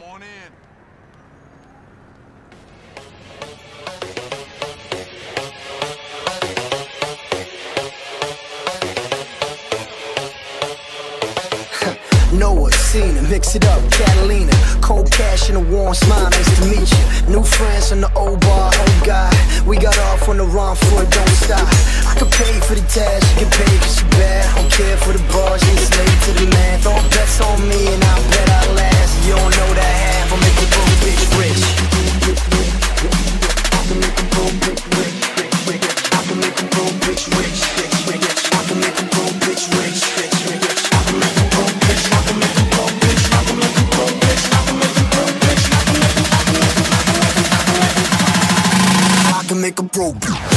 Come on in. Noah, Cena, mix it up, Catalina. Cold cash and a warm smile, nice to meet you. New friends from the old bar, oh God. We got off on the wrong foot, don't stop. I could pay for the task, you can pay cause she bad. I don't care for the bars, you slave to the math. All bets on me and I bet I last. You don't know that half, I'll make the broke bitch rich. I can make a broke bitch rich, rich. I can make a broke bitch rich, rich. I can make a broke bitch rich, rich. I can make a broke bitch, I can make a broke bitch, I can make a broke bitch, I can make a broke bitch, I can make a broke bitch, I can make a broke bitch.